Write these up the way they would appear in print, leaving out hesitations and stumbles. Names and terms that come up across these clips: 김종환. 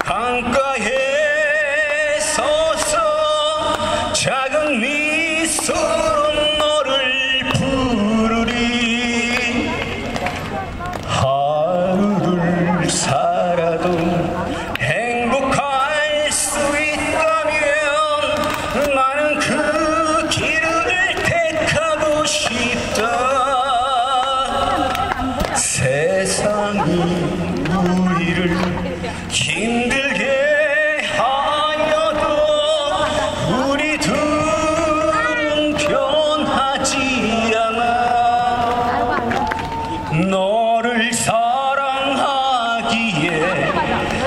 강가에 서서 작은 미소로 너를 부르리. 하루를 살아도 행복할 수 있다면 나는 그 길을 택하고 싶다. 세상이 우리를 힘들게 하여도 우리 둘은 변하지 않아. 너를 사랑하기에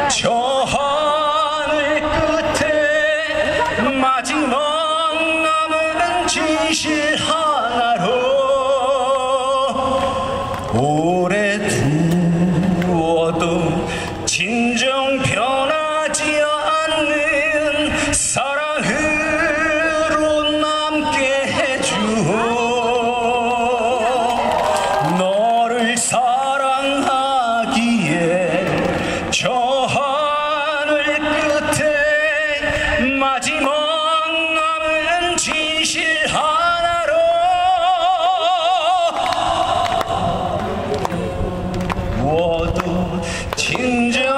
저 하늘 끝에 마지막 남은 진실 하나로 오래 진정 변하지 않는 사랑으로 남게 해주오. 너를 사랑하기에 저 하늘 끝에 마지막 남은 진실 하나로 모두 진정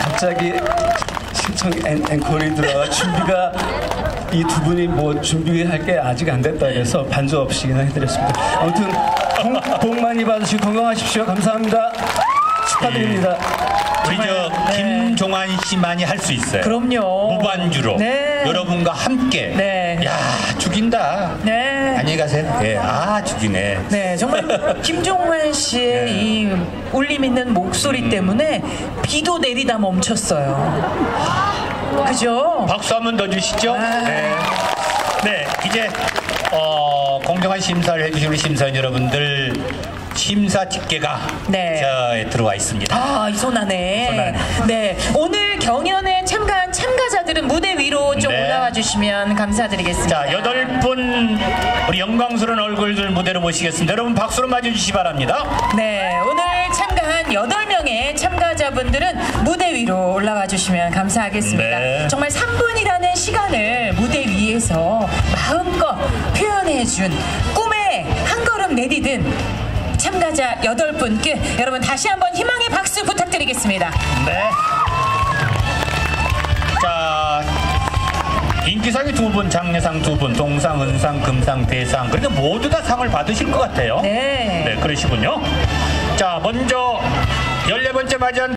갑자기 신청 앵콜이 들어와 준비가 이 두 분이 뭐 준비할 게 아직 안 됐다 그래서 반주 없이 그냥 해드렸습니다. 아무튼 복 많이 받으시고 건강하십시오. 감사합니다. 축하드립니다. 네. 우리 저 김종환 씨만이 할 수 있어요. 그럼요. 무반주로 네. 여러분과 함께. 네. 야 죽인다. 네. 안녕히 가세요. 네. 아 죽이네. 네 정말 김종환 씨의 네. 이 울림 있는 목소리 때문에 비도 내리다 멈췄어요. 그죠? 박수 한번 더 주시죠. 아. 네. 네 이제 공정한 심사를 해주신 우리 심사위원 여러분들. 심사 집계가 네. 저에 들어와 있습니다. 아, 이 손 안에. 네, 오늘 경연에 참가한 참가자들은 무대 위로 좀 네. 올라와 주시면 감사드리겠습니다. 자, 8분 우리 영광스러운 얼굴들 무대로 모시겠습니다. 여러분 박수로 맞아주시기 바랍니다. 네, 오늘 참가한 8명의 참가자분들은 무대 위로 올라와 주시면 감사하겠습니다. 네. 정말 3분이라는 시간을 무대 위에서 마음껏 표현해준 꿈에 한 걸음 내디든 참가자 8분께 여러분 다시 한번 희망의 박수 부탁드리겠습니다. 네. 자, 인기상이 2분, 장려상 2분, 동상, 은상, 금상, 대상 그래도 모두 다 상을 받으실 것 같아요. 네. 네, 그러시군요. 자, 먼저 14번째 맞이한